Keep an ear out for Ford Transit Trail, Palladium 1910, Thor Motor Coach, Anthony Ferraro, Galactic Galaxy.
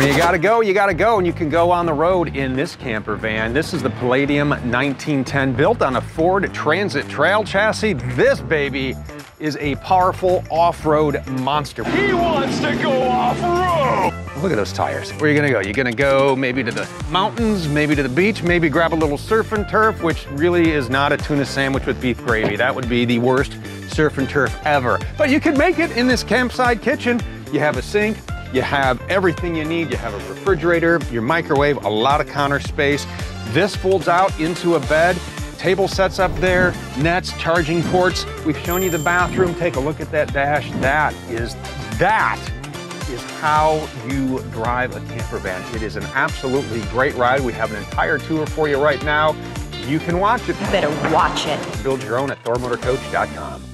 When you gotta go, you gotta go, and you can go on the road in this camper van. This is the Palladium 1910, built on a Ford Transit Trail chassis. This baby is a powerful off-road monster. He wants to go off-road! Look at those tires. Where are you gonna go? You're gonna go maybe to the mountains, maybe to the beach, maybe grab a little surf and turf, which really is not a tuna sandwich with beef gravy. That would be the worst surf and turf ever. But you can make it in this campsite kitchen. You have a sink, you have everything you need. You have a refrigerator, your microwave, a lot of counter space. This folds out into a bed. Table sets up there, nets, charging ports. We've shown you the bathroom. Take a look at that dash. That is how you drive a camper van. It is an absolutely great ride. We have an entire tour for you right now. You can watch it. You better watch it. Build your own at ThorMotorCoach.com.